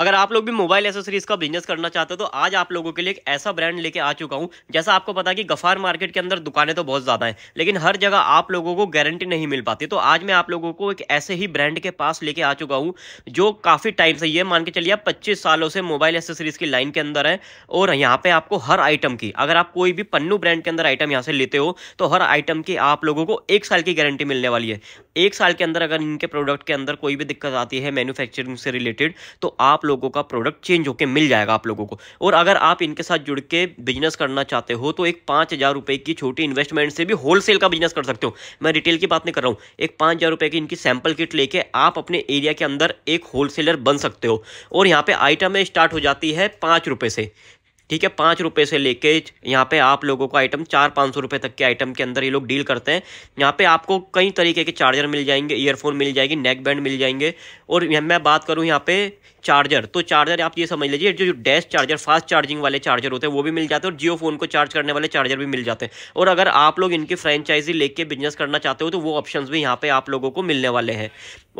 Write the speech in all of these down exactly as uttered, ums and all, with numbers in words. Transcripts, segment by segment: अगर आप लोग भी मोबाइल एसेसरीज का बिजनेस करना चाहते हो तो आज आप लोगों के लिए एक ऐसा ब्रांड लेके आ चुका हूं। जैसा आपको पता है कि गफ्फार मार्केट के अंदर दुकानें तो बहुत ज्यादा हैं, लेकिन हर जगह आप लोगों को गारंटी नहीं मिल पाती। तो आज मैं आप लोगों को एक ऐसे ही ब्रांड के पास लेके आ चुका हूं जो काफी टाइम से, ये मान के चलिए आप पच्चीस सालों से मोबाइल एसेसरीज की लाइन के अंदर है। और यहाँ पे आपको हर आइटम की, अगर आप कोई भी पन्नू ब्रांड के अंदर आइटम यहाँ से लेते हो तो हर आइटम की आप लोगों को एक साल की गारंटी मिलने वाली है। एक साल के अंदर अगर इनके प्रोडक्ट के अंदर कोई भी दिक्कत आती है मैन्युफैक्चरिंग से रिलेटेड तो आप लोगों का प्रोडक्ट चेंज होके मिल जाएगा आप लोगों को। और अगर आप इनके साथ जुड़ के बिजनेस करना चाहते हो तो एक पांच हजार रुपए की छोटी इन्वेस्टमेंट से भी होलसेल का बिजनेस कर सकते हो। मैं रिटेल की बात नहीं कर रहा हूं। एक पांच हजार रुपए की इनकी सैंपल किट लेके आप अपने एरिया के अंदर एक होलसेलर बन सकते हो। और यहां पे आइटम स्टार्ट हो जाती है पांच रुपए से, ठीक है, पाँच रुपये से लेके यहाँ पे आप लोगों को आइटम चार पाँच सौ रुपये तक के आइटम के अंदर ये लोग डील करते हैं। यहाँ पे आपको कई तरीके के चार्जर मिल जाएंगे, ईयरफोन मिल जाएगी, नेक बैंड मिल जाएंगे। और मैं बात करूँ यहाँ पे चार्जर, तो चार्जर आप ये समझ लीजिए जो डैश चार्जर, फास्ट चार्जिंग वाले चार्जर होते हैं वो भी मिल जाते हैं, और जियो फोन को चार्ज करने वाले चार्जर भी मिल जाते हैं। और अगर आप लोग इनकी फ्रेंचाइजी लेके बिजनेस करना चाहते हो तो वो ऑप्शंस भी यहाँ पे आप लोगों को मिलने वाले हैं।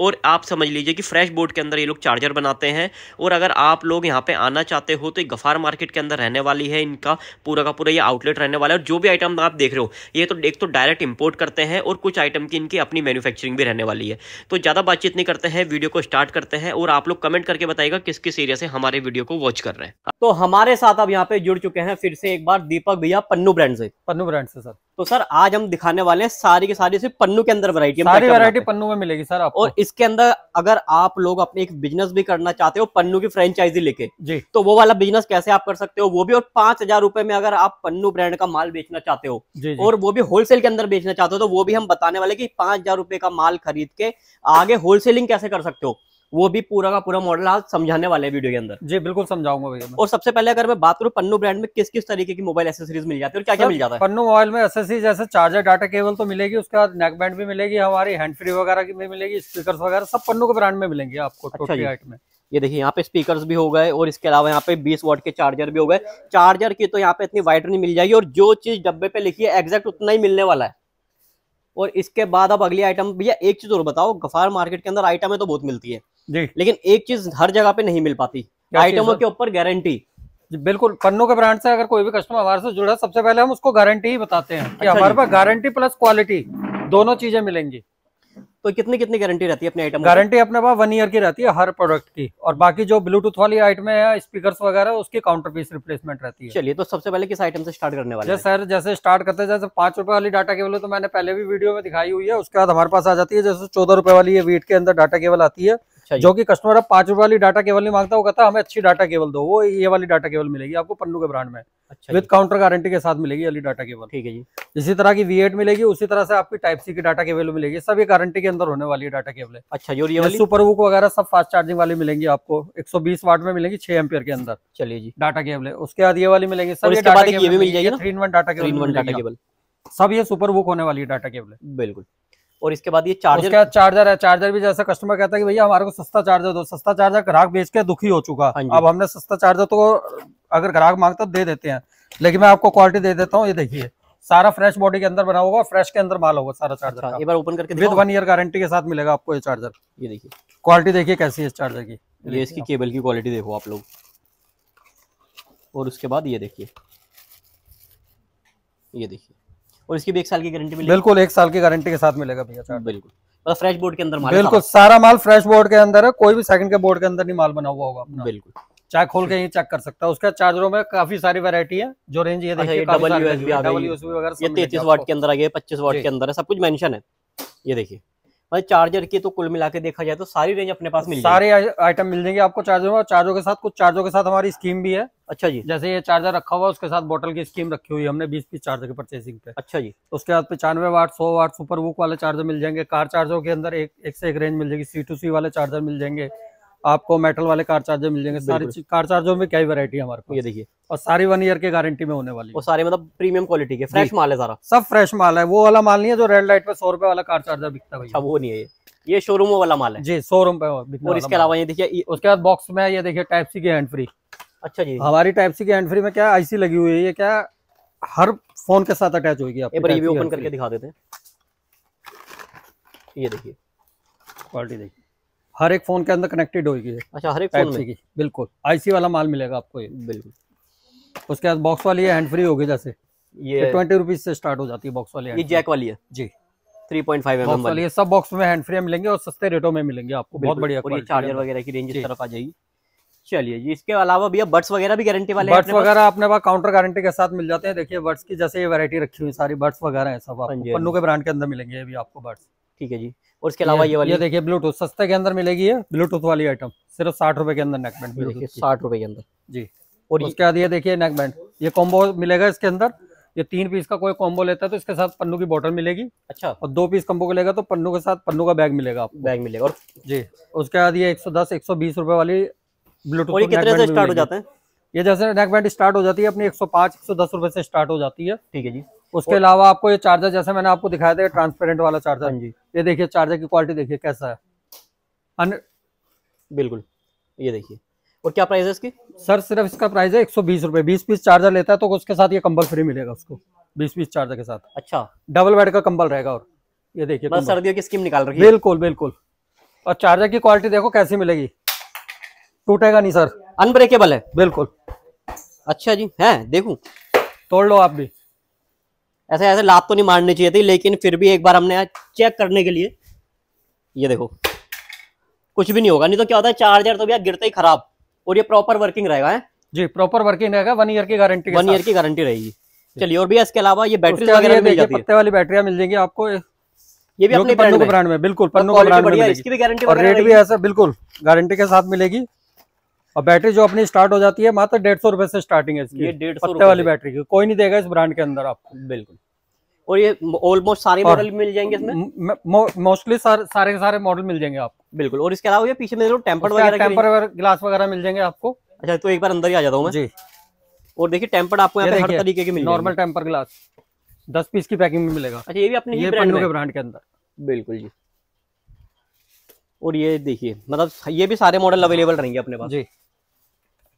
और आप समझ लीजिए कि फ्रेश बोर्ड के अंदर ये लोग चार्जर बनाते हैं। और अगर आप लोग यहाँ पे आना चाहते हो तो गफ्फार मार्केट के अंदर रहने वाली है, इनका पूरा का पूरा ये आउटलेट रहने वाला है। और जो भी आइटम आप देख रहे हो ये तो एक तो डायरेक्ट इंपोर्ट करते हैं और कुछ आइटम की इनकी अपनी मैन्युफैक्चरिंग भी रहने वाली है। तो ज़्यादा बातचीत नहीं करते हैं, वीडियो को स्टार्ट करते हैं और आप लोग कमेंट करके बताएगा किस किस एरिया से हमारे वीडियो को वॉच कर रहे हैं। तो हमारे साथ अब यहाँ पे जुड़ चुके हैं फिर से एक बार दीपक भैया पन्नू ब्रांड से। पन्नू ब्रांड से सर, तो सर आज हम दिखाने वाले हैं सारी की सारी सिर्फ पन्नू के अंदर वैरायटी, सारी वैरायटी पन्नू में मिलेगी सर आपको। और इसके अंदर अगर आप लोग अपने एक बिजनेस भी करना चाहते हो पन्नू की फ्रेंचाइजी लेके जी, तो वो वाला बिजनेस कैसे आप कर सकते हो वो भी, और पांच हजार रुपए में अगर आप पन्नू ब्रांड का माल बेचना चाहते हो जी, और वो भी होलसेल के अंदर बेचना चाहते हो तो वो भी हम बताने वाले की पांच हजार रुपए का माल खरीद के आगे होलसेलिंग कैसे कर सकते हो, वो भी पूरा का पूरा मॉडल आज समझाने वाले हैं वीडियो के अंदर। जी बिल्कुल समझाऊंगा भैया। और सबसे पहले अगर मैं बात करूं पन्नू ब्रांड में किस किस तरीके की मोबाइल एसेसरीज मिल जाती है और क्या क्या मिल जाता है? पन्नू मोबाइल में एसेसरीज जैसे चार्जर, डाटा केबल तो मिलेगी, उसके बाद नेक बैंड भी मिलेगी हमारी, हैंड फ्री वगैरह की भी मिलेगी, स्पीकर वगैरह सब पन्नू के ब्रांड में मिलेंगे आपको। ये देखिए यहाँ पे स्पीकर्स भी हो गए और इसके अलावा यहाँ पे बीस वाट के चार्जर भी हो गए। चार्जर की तो यहाँ पे इतनी वाइड नहीं मिल जाएगी और जो चीज डब्बे पे लिखी है एक्जैक्ट उतना ही मिलने वाला है। और इसके बाद अब अगली आइटम भैया एक चीज और बताओ, गफ्फार मार्केट के अंदर आइटमें तो बहुत मिलती है जी, लेकिन एक चीज हर जगह पे नहीं मिल पाती, आइटमों के ऊपर गारंटी। बिल्कुल, पन्नू के ब्रांड से अगर कोई भी कस्टमर हमारे से जुड़ा सबसे पहले हम उसको गारंटी ही बताते हैं कि अच्छा हमारे पास गारंटी प्लस क्वालिटी दोनों चीजें मिलेंगी। तो कितनी कितनी गारंटी रहती है अपने आइटम? गारंटी अपने पास वन ईयर की रहती है हर प्रोडक्ट की, और बाकी जो ब्लूटूथ वाली आइटमें है, स्पीकर्स वगैरह, उसकी काउंटर पीस रिप्लेसमेंट रहती है। चलिए, तो सबसे पहले किस आइटम से स्टार्ट करने वाले हैं? सर जैसे स्टार्ट करते हैं जैसे पांच रुपए वाली डाटा केबल तो मैंने पहले भी वीडियो में दिखाई हुई है। उसके बाद हमारे पास आ जाती है जैसे चौदह रुपए वाली वीट के अंदर डाटा केबल आती है, जो कि कस्टमर अब पांच रुपए वाली डाटा केबल नहीं मांगता, वो कहता है हमें अच्छी डाटा केबल दो, वो ये वाली डाटा केबल मिलेगी आपको पन्नू के ब्रांड में विद काउंटर गारंटी के साथ मिलेगी वाली डाटा केबल। ठीक है जी। इसी तरह की वी एट मिलेगी, उसी तरह से आपकी टाइप सी की डाटा केबल मिलेगी, सब ये गारंटी के अंदर होने वाली है डाटा केबल। अच्छा, और ये सुपर हुक वगैरह सब फास्ट चार्जिंग वाली मिलेंगी आपको, एक सौ बीस वाट में मिलेगी, छह एम्पियर के अंदर। चलिए जी, डाटा केबल। उसके बाद ये वाली मिलेगी sir, three in one data cable, सब ये सुपर हुक होने वाली है डाटा केबल। बिल्कुल। और इसके बाद ये चार्जर, उसके बाद चार्जर है। चार्जर भी जैसा कस्टमर कहता है कि भैया हमारे को सस्ता चार्जर दो, सस्ता चार्जर ग्राहक बेच के दुखी हो चुका, अब हमने सस्ता चार्जर तो अगर ग्राहक मांगता दे देते हैं, लेकिन मैं आपको क्वालिटी दे देता हूँ। ये देखिए सारा फ्रेश बॉडी के अंदर बना होगा, फ्रेश के अंदर माल होगा सारा चार्जर, एक बार ओपन करके विद वन ईयर गारंटी के साथ मिलेगा आपको ये चार्जर। ये देखिए क्वालिटी देखिए कैसी है इस चार्जर की, ये इसकी केबल की क्वालिटी देखो आप लोग। और उसके बाद ये देखिए, ये देखिए, और इसकी भी एक साल की गारंटी मिलेगी। बिल्कुल, एक साल की गारंटी के साथ मिलेगा भैया। बिल्कुल, मतलब फ्रेश बोर्ड के अंदर माल, बिल्कुल सारा माल फ्रेश बोर्ड के अंदर है, कोई भी सेकंड के बोर्ड के अंदर नहीं माल बना हुआ होगा। बिल्कुल, चाहे खोल के ये चेक कर सकता है। उसका चार्जरों में काफी सारी वैरायटी है, जो रेंज ये देखिए डबल यूएसबी आ गई, ये तैंतीस वाट के अंदर आ गई, पच्चीस वाट के अंदर है, सब कुछ मेंशन है। ये देखिए मतलब चार्जर की तो कुल मिला के देखा जाए तो सारी रेंज अपने पास मिल जाएगी, सारे आइटम मिल जाएंगे आपको चार्जरों में। चार्जरों के साथ कुछ चार्जरों के साथ हमारी स्कीम भी है। अच्छा जी, जैसे ये चार्जर रखा हुआ उसके साथ बोतल की स्कीम रखी हुई है हमने, बीस पीस चार्जर की परचेसिंग पे। अच्छा जी। उसके बाद पचानवे वाट, सौ वाट सुपर वूक वाले चार्जर मिल जाएंगे। कार चार्जरों के अंदर एक, एक से एक रेंज मिल जाएगी, सी टू सी वाले चार्जर मिल जाएंगे आपको, मेटल वाले कार चार्जर मिल जाएंगे। सारी कार चार्जरों में क्या वैरायटी है हमारे पास, ये देखिए, और सारी वन ईयर के गारंटी में होने वाली, और सारे मतलब प्रीमियम क्वालिटी के फ्रेश माल है सारा, सब फ्रेश माल है। वो वाला माल नहीं है जो रेड लाइट पे सौ रुपए वाला कार चार्जर बिकता है, वो नहीं है, ये शोरूम वाला माल है जी, शोरूम पे। और इसके अलावा ये देखिए, उसके बाद बॉक्स में ये देखिए टाइप सी के हैंड फ्री। अच्छा जी, हमारी टाइप सी के हैंड फ्री में क्या आईसी लगी हुई है, ये क्या हर फोन के साथ अटैच होगी। आप एक बार ये भी ओपन करके दिखा देते हैं, ये देखिए क्वालिटी देखिए, हर एक फोन के अंदर कनेक्टेड होगी। अच्छा, हर एक फोन में? बिल्कुल, आईसी वाला माल मिलेगा आपको ये। बिल्कुल। उसके बाद बॉक्स वाली हैंड फ्री होगी, जैसे ये ट्वेंटी रुपीज से स्टार्ट हो जाती है बॉक्स वाली। ये जैक वाली है जी, three point five M M वाली। सब बॉक्स में हैंड फ्री मिलेंगे और सस्ते रेटों में मिलेंगे आपको, बहुत बढ़िया। चार्जर वगैरह की रेंज इस तरफ आ जाएगी। चलिए जी, इसके अलावा भैया बड्स वगैरह भी गारंटी वाले हैं? बड्स वगैरह अपने पास काउंटर गारंटी के साथ मिल जाते हैं। देखिए बड्स की जैसे ये वैरायटी रखी हुई, सारी बड्स वगैरह है, सब आपको पन्नू के ब्रांड के अंदर मिलेंगे ये भी आपको बड्स। ठीक है जी। और इसके अलावा ये वाली देखिए ब्लूटूथ सस्ते के अंदर मिलेगी, ये ब्लूटूथ वाली आइटम सिर्फ साठ रुपए के अंदर नेकबैंड मिलेगी, साठ रुपए के अंदर जी। और इसके बाद ये देखिए नेकबैंड, ये कॉम्बो मिलेगा इसके अंदर। ये तीन पीस का कोई कॉम्बो लेता है तो इसके साथ पन्नू की बोतल मिलेगी। अच्छा। और दो पीस कॉम्बो का लेगा तो पन्नू के साथ पन्नू का बैग मिलेगा आपको, बैग मिलेगा और जी। उसके बाद ये एक सौ दस एक सौ बीस रुपए वाली ब्लूटूथ। ये कितने से स्टार्ट हो जाते हैं? ये जैसे नेकबैंड स्टार्ट हो जाती है अपनी एक सौ पाँच एक सौ दस रुपए से स्टार्ट हो जाती है। ठीक है जी। उसके अलावा आपको ये चार्जर, जैसे मैंने आपको दिखाया था ट्रांसपेरेंट वाला चार्जर जी, ये देखिए चार्जर की क्वालिटी देखिए कैसा है। अन... बिल्कुल, ये देखिए। और क्या प्राइस है इसकी सर? सिर्फ इसका प्राइस है एक सौ बीस रुपए। बीस पीस चार्जर लेता है तो उसके साथ ये कंबल फ्री मिलेगा उसको, बीस पीस चार्जर के साथ। अच्छा, डबल बेड का कंबल रहेगा। और ये देखिए सर्दियों की स्कीम निकाल रखी है। बिल्कुल बिल्कुल। और चार्जर की क्वालिटी देखो कैसी मिलेगी, टूटेगा नहीं सर, अनब्रेकेबल है बिल्कुल। अच्छा जी, है देखूं? तोड़ लो आप भी। ऐसे ऐसे लात तो नहीं मारनी चाहिए थी, लेकिन फिर भी एक बार हमने आज चेक करने के लिए। ये देखो कुछ भी नहीं होगा, नहीं तो क्या होता है चार्जर तो भैया गिरता ही खराब। और ये प्रॉपर वर्किंग रहेगा है जी, प्रॉपर वर्किंग रहेगा। वन ईयर की गारंटी, वन ईयर की गारंटी रहेगी। चलिए। और भैया इसके अलावा ये बैटरी वगैरह, पत्ते वाली बैटरियां मिल जाएंगी आपको, ये भी अपने पन्नू के ब्रांड में। बिल्कुल, पन्नू का ब्रांड है, इसकी भी गारंटी और रेट भी ऐसा बिल्कुल गारंटी के साथ मिलेगी। और बैटरी जो अपनी स्टार्ट हो जाती है मात्र डेढ़ सौ रुपए से स्टार्टिंग है इसकी, ये डेढ़ सौ रुपए वाली बैटरी की। कोई नहीं देगा इस ब्रांड के अंदर आपको। बिल्कुल। और ये ऑलमोस्ट सारे मॉडल मिल जाएंगे इसमें, मोस्टली सारे सारे सारे मॉडल मिल जाएंगे आपको। बिल्कुल। और इसके अलावा ये पीछे में टेम्पर्ड वगैरह, टेम्पर्ड ग्लास वगैरह मिल जाएंगे आपको। अच्छा, तो एक बार अंदर ही आ जाता हूँ जी। और देखिए टेम्पर्ड आपको हर तरीके की मिलेगी, नॉर्मल टेम्पर्ड ग्लास दस पीस की पैकिंग में मिलेगा। अच्छा, ये भी अपने पन्नू के ब्रांड के अंदर। बिल्कुल जी। और ये देखिए, मतलब ये भी सारे मॉडल अवेलेबल रहेंगे अपने पास जी।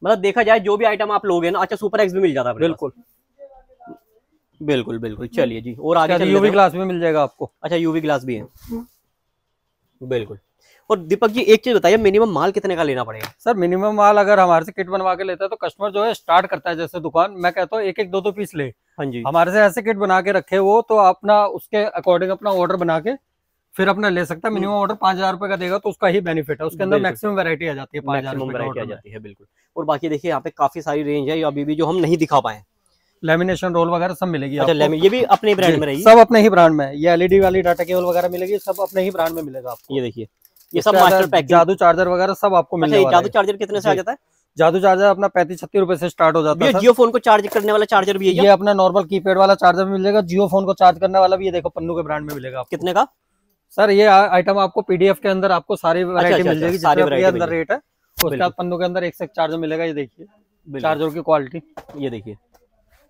मतलब देखा जाए जो भी आइटम आप लोगे ना। अच्छा, सुपर एक्स भी मिल जाता है। बिल्कुल बिल्कुल बिल्कुल। चलिए जी। और आगे यूवी ग्लास भी मिल जाएगा आपको। अच्छा, यूवी ग्लास भी है। बिल्कुल। और दीपक जी एक चीज बताइए, मिनिमम माल कितने का लेना पड़ेगा? सर मिनिमम माल अगर हमारे से किट बनवा के लेता है तो कस्टमर जो है स्टार्ट करता है, जैसे दुकान मैं कहता हूँ एक एक दो दो पीस ले। हाँ जी। हमारे से ऐसे किट बना के रखे वो तो अपना उसके अकॉर्डिंग अपना ऑर्डर बना के फिर अपना ले सकता है। मिनिमम ऑर्डर पांच हजार रुपए का देगा तो उसका ही बेनिफिट है, उसके अंदर मैक्सिमम वैरायटी आ जाती है, पांच हजार वैरायटी आ जाती है। बिल्कुल। और बाकी देखिए यहाँ पे काफी सारी रेंज है अभी भी जो हम नहीं दिखा पाए। लेमिनेशन रोल वगैरह सब मिलेगी। अच्छा, ये भी अपने ब्रांड में रहेगी? सब अपने ही ब्रांड में। ये एलईडी वाली डाटा केबल वगैरह मिलेगी, सब अपने ही ब्रांड में मिलेगा आपको। ये देखिए ये सब मास्टर पैक, जादू चार्जर वगैरह सब आपको मिलेगा। जादू चार्जर कितने से आ जाता है? जादू चार्जर अपना पैंतीस छत्तीस रुपए से स्टार्ट हो जाता है। जियो फोन को चार्ज करने वाला चार्जर भी है, ये अपना नॉर्मल कीपैड वाला चार्जर भी मिलेगा। जियो फोन को चार्ज करने वाला भी ये देखो पन्नू के ब्रांड में मिलेगा। कितने का सर? ये आइटम आपको पीडीएफ के अंदर आपको सारी वैरायटी मिल जाएगी, सारे अंदर रेट है। उसके बाद पन्नू के अंदर एक से एक चार्जर मिलेगा। ये देखिए चार्जर की क्वालिटी, ये देखिए।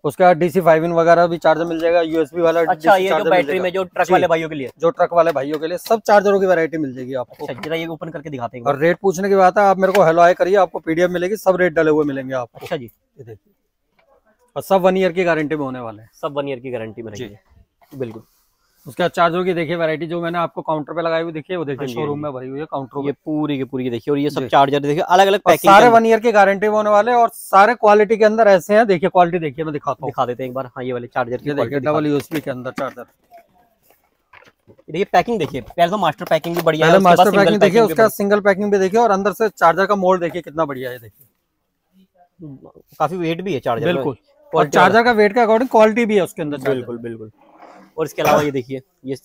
उसके बाद डीसी फाइव इन वगैरह भी चार्जर मिल जाएगा, यूएसबी वाला। अच्छा, ये जो बैटरी में जो ट्रक वाले भाइयों के लिए, जो ट्रक वाले भाइयों के लिए सब चार्जरों की वैरायटी मिल जाएगी आपको। जरा ये ओपन करके दिखाते हैं। और रेट पूछने की बात है, आप मेरे को हेलो हाय करिए, आपको पीडीएफ मिलेगी, सब रेट डाले हुए मिलेंगे आपको। अच्छा जी, ये देखिए। और सब वन ईयर की गारंटी में होने वाले हैं, सब वन ईयर की गारंटी में रहेगी। बिल्कुल। उसके बाद चार्जर की देखिए वैरायटी जो मैंने आपको काउंटर पे लगाई हुई देखिए, वो देखिए शोरूम में भरी हुई है काउंटर, ये पूरी की पूरी देखिए। और ये सब चार्जर देखिए अलग अलग पैकिंग, सारे वन ईयर की गारंटी होने वाले और सारे क्वालिटी के अंदर ऐसे हैं। देखिए क्वालिटी देखिए, मैं दिखाता हूँ, दिखा देते हैं एक बार। हाँ, ये वाले चार्जर की देखिए डबल यूएसबी के अंदर चार्जर, देखिए पैकिंग देखिए, पहले तो मास्टर पैकिंग भी बढ़िया है, मास्टर पैकिंग देखिए, उसका सिंगल पैकिंग भी देखिए। और अंदर से चार्जर का मोल्ड देखिए कितना बढ़िया है, देखिए काफी वेट भी है चार्जर। बिल्कुल। और चार्जर का वेट के अकॉर्डिंग क्वालिटी भी है उसके अंदर। बिल्कुल बिल्कुल। और इसके अलावा ये देखिए ये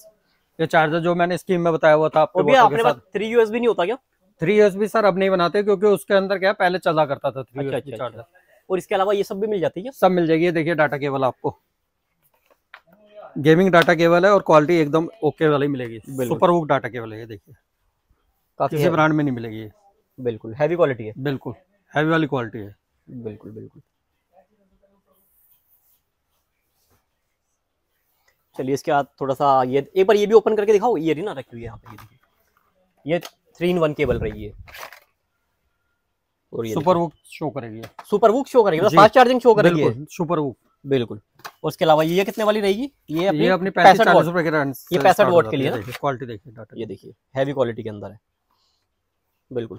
ये चार्जर जो मैंने स्कीम में बताया हुआ था आपको। भी आपके पास थ्री यूएसबी नहीं होता क्या? थ्री यूएसबी सर अब नहीं बनाते, क्योंकि उसके अंदर क्या पहले चला करता था थ्री यूएसबी चार्जर। और इसके अलावा ये सब भी मिल जाती है? सब मिल जाएगी। ये देखिए डाटा केबल, आपको गेमिंग डाटा केबल है और क्वालिटी एकदम ओके वाली मिलेगी, सुपर वूक डाटा केबल है। ये देखिए काफी ब्रांड में नहीं मिलेगी। बिल्कुल हैवी क्वालिटी है, बिल्कुल हैवी वाली क्वालिटी है। बिल्कुल बिल्कुल। चलिए इसके बाद थोड़ा सा ये एक बार ये भी ओपन करके दिखाओ। ये ना रखी हुई है यहाँ पे, ये देखिए ये थ्री इन वन केबल रही है। और ये सुपर वूक शो करेगी, सुपर वूक शो करेगी, फास्ट चार्जिंग शो करेगी सुपर वूक। बिल्कुल। और उसके अलावा ये कितने वाली रहेगी? ये अपनी ये अपनी पैंसठ वॉट के लिए क्वालिटी देखिए, ये देखिए हैवी क्वालिटी के अंदर है। बिल्कुल।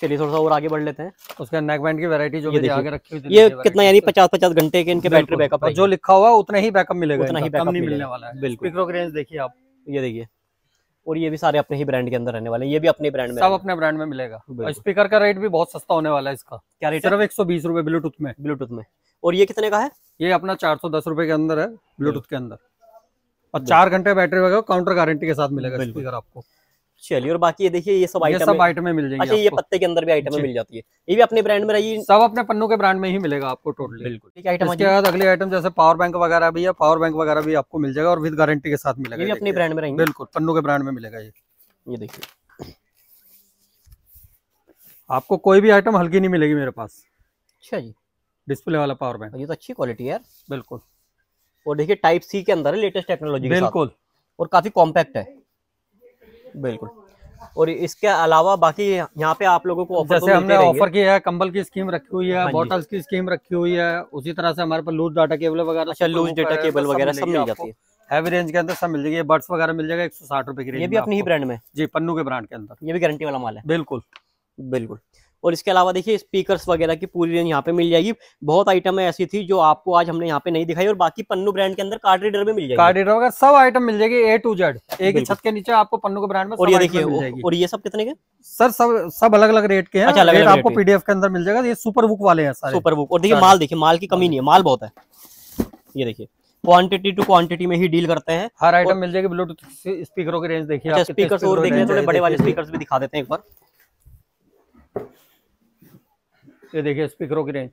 चलिए थोड़ा सा और आगे बढ़ लेते हैं। उसके नेक बैंड की वैरायटी जो भी आगे रखी हुई, ये कितना यानी पचास पचास घंटे के इनके बैटरी बैकअप है, जो लिखा हुआ उतना ही बैकअप मिलेगा, उतना ही बैकअप मिलने वाला है। बिल्कुल पिकॉक रेंज देखिए आप, ये देखिए। और ये भी सारे अपने ही ब्रांड के अंदर रहने वाले हैं, ये भी अपने ब्रांड में, सब अपने ब्रांड में मिलेगा। स्पीकर का रेट भी बहुत सस्ता होने वाला है, इसका क्या रेट है? एक सौ बीस रूपए ब्लूटूथ में। ब्लूटूथ में। और ये कितने का है? ये अपना चार सौ दस रूपये के अंदर है ब्लूटूथ के अंदर, और चार घंटे बैटरी वगैरह काउंटर गारंटी के साथ मिलेगा स्पीकर आपको। चलिए और बाकी ये देखिए ये सब आइटम, सब आइटमें मिल जाएंगी। अच्छा ये पत्ते के अंदर भी आइटमें मिल जाती है, ये भी अपने ब्रांड में रही, सब अपने पन्नू के ब्रांड में ही मिलेगा आपको टोटली। बिल्कुल। इसके बाद अगले आइटम जैसे पावर बैंक वगैरह भी है, पावर बैंक वगैरह भी आपको मिल जाएगा और विद गारंटी के साथ मिलेगा, ये अपने ब्रांड में रहेंगे। बिल्कुल पन्नू के ब्रांड में मिलेगा ये। ये देखिए आपको कोई भी आइटम हल्की नहीं मिलेगी मेरे पास। अच्छा जी, डिस्प्ले वाला पावर बैंक, ये तो अच्छी क्वालिटी है यार। बिल्कुल। और देखिए टाइप सी के अंदर है लेटेस्ट टेक्नोलॉजी। बिल्कुल। और काफी कॉम्पैक्ट है। बिल्कुल। और इसके अलावा बाकी यहाँ पे आप लोगों को ऑफर, जैसे हमने ऑफर किया है, कंबल की स्कीम रखी हुई है, बॉटल्स की स्कीम रखी हुई है, उसी तरह से हमारे पास लूज डाटा केबल वगैरह। अच्छा लूज डाटा केबल वगैरह सब मिल जाती है, हैवी रेंज के अंदर सब मिल जाएगी। बड्स वगैरह मिल जाएगा एक सौ साठ रुपए की रेंज, ये भी अपने ही ब्रांड में जी, पन्नू के ब्रांड के अंदर, ये भी गारंटी वाला माल है। बिल्कुल बिल्कुल। और इसके अलावा देखिए स्पीकर्स वगैरह की पूरी रेंज यहाँ पे मिल जाएगी। बहुत आइटम ऐसी थी जो आपको आज हमने यहाँ पे नहीं दिखाई, और बाकी पन्नू ब्रांड के अंदर कार्ड रीडर में मिल जाएगी, कार्ड रीडर वगैरह सब आइटम मिल जाएगी ए टू जेड, एक ही छत के नीचे आपको पन्नू के ब्रांड में। और ये देखिए, और ये सब कितने के सर? सब सब अलग अलग रेट के हैं। अच्छा, रेट आपको पीडीएफ के अंदर मिल जाएगा। ये सुपर बुक वाले हैं सारे, सुपर बुक। और देखिए माल, देखिए माल की कमी नहीं है, माल बहुत है। ये देखिए क्वांटिटी टू क्वांटिटी में ही डील करते हैं, हर आइटम मिल जाएगी। ब्लूटूथ स्पीकरों की रेंज देखिए, स्पीकर और देखिए थोड़े बड़े वाले स्पीकर भी दिखा देते हैं एक बार। ये देखिए स्पीकरों की रेंज,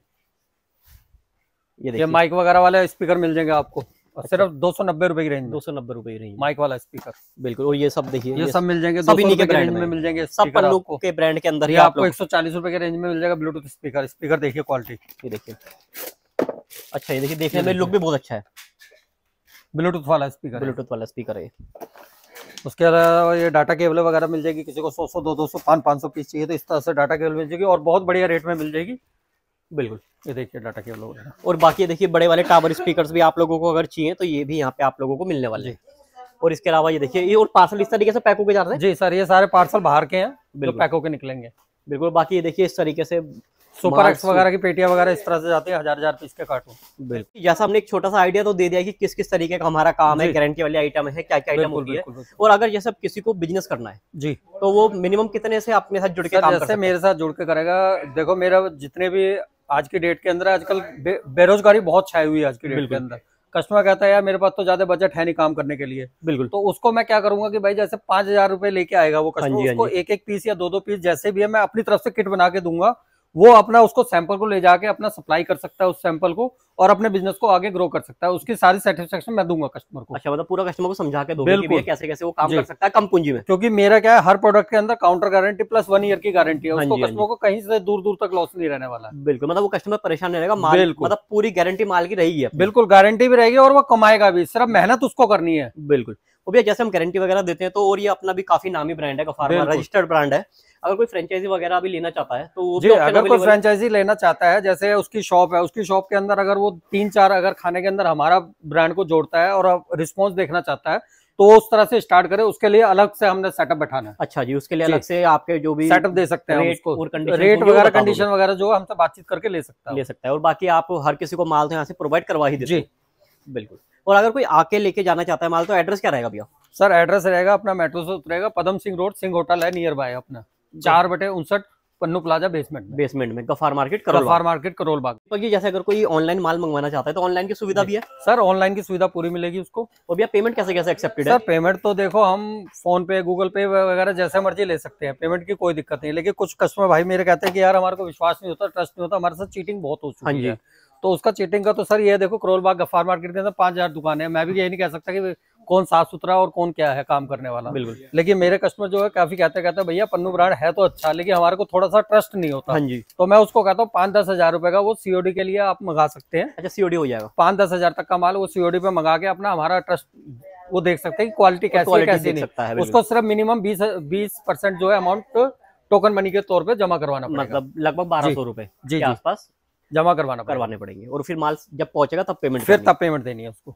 ये देखिए माइक वगैरह वाले स्पीकर मिल जाएंगे आपको। अच्छा। सिर्फ दो सौ नब्बे रुपए की रेंज, दो सौ नब्बे रुपए की रेंज माइक वाला स्पीकर। बिल्कुल। और ये सब देखिए, ये सब मिल जाएंगे, सब इन्हीं के ब्रांड में मिल जाएंगे, सब पन्नू के ब्रांड के अंदर ही आपको एक सौ चालीस रुपए की रेंज में मिल जाएगा ब्लूटूथ स्पीकर। स्पीकर देखिए क्वालिटी, ये देखिए। अच्छा ये देखिए, देखने में लुक भी बहुत अच्छा है, ब्लूटूथ वाला स्पीकर, ब्लूटूथ वाला स्पीकर है। उसके अलावा ये डाटा केबल वगैरह मिल जाएगी, किसी को सौ सौ दो दो सौ पाँच पाँच सौ पीस चाहिए तो इस तरह से डाटा केबल मिल जाएगी, और बहुत बढ़िया रेट में मिल जाएगी। बिल्कुल। ये देखिए डाटा केबल वगैरह। और बाकी देखिए बड़े वाले टावर स्पीकर्स भी आप लोगों को अगर चाहिए तो ये भी यहाँ पे आप लोगों को मिलने वाले हैं। और इसके अलावा ये देखिए, ये और पार्सल इस तरीके से पैक होके जा रहे हैं जी सर, ये सारे पार्सल बाहर के हैं, पैक होके निकलेंगे। बिल्कुल। बाकी ये देखिए इस तरीके से सुपर एक्स वगैरह की पेटियां वगैरह इस तरह से जाती है, हजार हजार पीस के कार्टून। बिल्कुल। जैसा हमने एक छोटा सा आइडिया तो दे दिया कि किस किस तरीके का हमारा काम है, गारंटी वाले आइटम है, क्या क्या आइटम होती है। और अगर जैसे किसी को बिजनेस करना है जी, तो वो मिनिमम कितने से अपने साथ जुड़ के काम करता है? मेरे साथ जुड़ के करेगा, देखो मेरा जितने भी आज की डेट के अंदर, आजकल बेरोजगारी बहुत छाई हुई है आज की डेट के अंदर। कस्टमर कहता है यार मेरे पास तो ज्यादा बजट है नहीं काम करने के लिए। बिल्कुल। तो उसको मैं क्या करूंगा कि भाई जैसे पांच हजार रुपए लेके आएगा वो कस्टमर, उसको एक एक पीस या दो दो पीस जैसे भी है मैं अपनी तरफ से किट बना के दूंगा, वो अपना उसको सैंपल को ले जाके अपना सप्लाई कर सकता है उस सैंपल को, और अपने बिजनेस को आगे ग्रो कर सकता है, उसकी सारी सेटिस्फेक्शन मैं दूंगा कस्टमर को। अच्छा, मतलब पूरा कस्टमर को समझा के दोगे कि कैसे कैसे वो काम कर सकता है कम पूंजी में, क्योंकि मेरा क्या है हर प्रोडक्ट के अंदर counter guarantee plus one year की गारंटी है, उसको कस्टमर को कहीं से दूर दूर तक लॉस नहीं रहने वाला। बिल्कुल। मतलब वो कस्टमर परेशान रहेगा, मतलब पूरी गारंटी माल की रहेगी। बिल्कुल, गारंटी भी रहेगी और वो कमाएगा भी, सिर्फ मेहनत उसको करनी है। बिल्कुल। और भैया जैसे हम गारंटी वगैरह देते हैं तो, और ये अपना भी काफी नामी ब्रांड है, गफ्फार मार्केट रजिस्टर्ड ब्रांड है। अगर कोई फ्रेंचाइजी वगैरह भी लेना चाहता है तो जी, अगर कोई फ्रेंचाइजी लेना चाहता है, जैसे उसकी शॉप है, उसकी शॉप के अंदर अगर वो तीन चार अगर खाने के अंदर हमारा ब्रांड को जोड़ता है और रिस्पॉन्स देखना चाहता है तो उस तरह से स्टार्ट करे। उसके लिए अलग से हमने सेटअप बैठाना है। अच्छा जी, उसके लिए अलग से आपके जो भी सेटअप दे सकते हैं, रेट वगैरह कंडीशन वगैरह जो हमसे बातचीत करके ले सकता है ले सकता है और बाकी आप हर किसी को माल यहाँ से प्रोवाइड करवा ही दीजिए। बिल्कुल। और अगर कोई आके लेके जाना चाहता है माल तो एड्रेस क्या रहेगा भैया? सर एड्रेस रहेगा अपना, मेट्रो से उतरेगा, पदम सिंह रोड, सिंह होटल है नियर बाय अपना, चार बटे उनसठ पन्नू प्लाजा बेसमेंट में, बेसमेंट में गफ्फार मार्केट, गफ्फार मार्केट करोल बाग। तो ये जैसे अगर कोई ऑनलाइन माल मंगवाना चाहता है तो ऑनलाइन की सुविधा भी है सर, ऑनलाइन की सुविधा पूरी मिलेगी उसको। और भैया पेमेंट कैसे कैसे एक्सेप्टेड है? सर पेमेंट तो देखो हम फोन पे, गूगल पे वगैरह जैसे मर्जी ले सकते हैं, पेमेंट की कोई दिक्कत नहीं। लेकिन कुछ कस्टमर भाई मेरे कहते हैं कि यार हमारे को विश्वास नहीं होता, ट्रस्ट नहीं होता, हमारे साथ चीटिंग बहुत हो चुकी है। तो उसका चीटिंग का तो सर ये देखो करोल बाग गफ्फार मार्केट के अंदर पांच हजार दुकानें हैं, मैं भी यही नहीं कह सकता कि कौन साफ सुथरा और कौन क्या है काम करने वाला। बिल्कुल। लेकिन मेरे कस्टमर जो है काफी कहते कहते भैया पन्नू ब्रांड है तो अच्छा, लेकिन हमारे को थोड़ा सा ट्रस्ट नहीं होता। हाँ जी। तो मैं उसको कहता हूँ पाँच दस हजार रुपए का वो सीओडी के लिए आप मंगा सकते हैं। अच्छा, सीओडी हो जाएगा। पाँच दस हजार तक का माल वो सीओडी पे मंगा के अपना हमारा ट्रस्ट वो देख सकते हैं क्वालिटी कैसी कैसी नहीं, उसको सिर्फ मिनिमम बीस बीस परसेंट जो है अमाउंट टोकन मनी के तौर पर जमा करवाना, मतलब लगभग बारह सौ रुपए के आसपास जमा करवाना करवाने पड़ेंगे। और फिर माल जब पहुंचेगा तब पेमेंट फिर तब पेमेंट देनी है उसको।